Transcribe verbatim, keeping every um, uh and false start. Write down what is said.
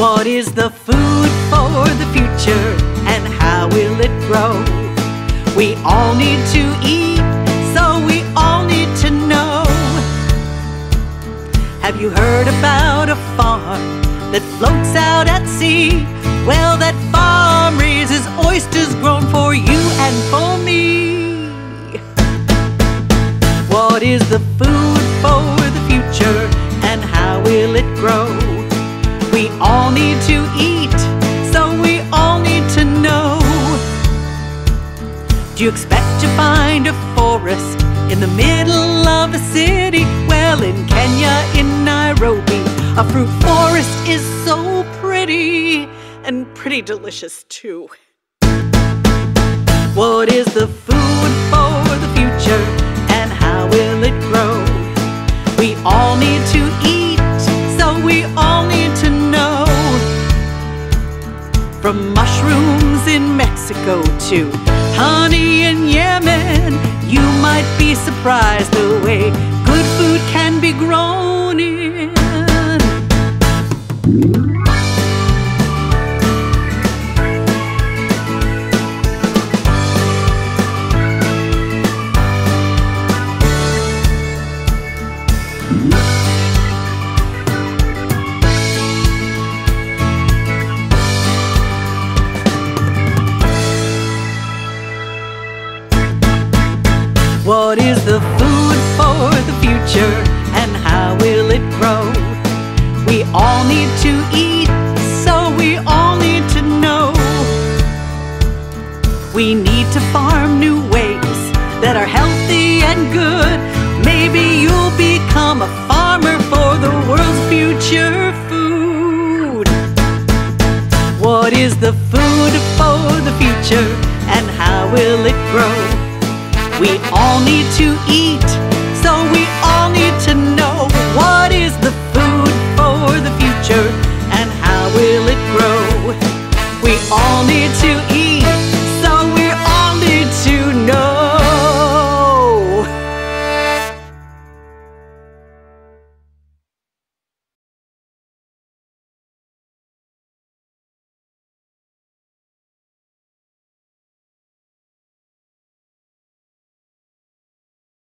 What is the food for the future, and how will it grow? We all need to eat, so we all need to know. Have you heard about a farm that floats out at sea? Well, that farm raises oysters grown for you and for me. What is the food for the future, and how will it grow? We all need to eat, so we all need to know. Do you expect to find a forest in the middle of a city? Well, in Kenya, in Nairobi, a fruit forest is so pretty, and pretty delicious too. What is the food for the future, and how will it grow? We all need to eat, so we all need to know. From mushrooms in Mexico to honey in Yemen, you might be surprised the way good food can be grown in. What is the food for the future, and how will it grow? We all need to eat, so we all need to know. We need to farm new ways that are healthy and good. Maybe you'll become a farmer for the world's future food. What is the food for the future, and how will it grow? We all need to eat, so we all need to know. What is the food for the future, and how will it grow? We all need to eat.